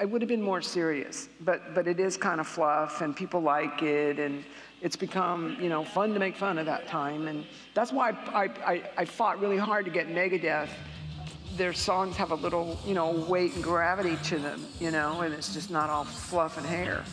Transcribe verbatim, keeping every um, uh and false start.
I would have been more serious, but but it is kind of fluff, and people like it, and it's become, you know, fun to make fun of that time, and that's why I, I, I fought really hard to get Megadeth. Their songs have a little, you know, weight and gravity to them, you know, and it's just not all fluff and hair.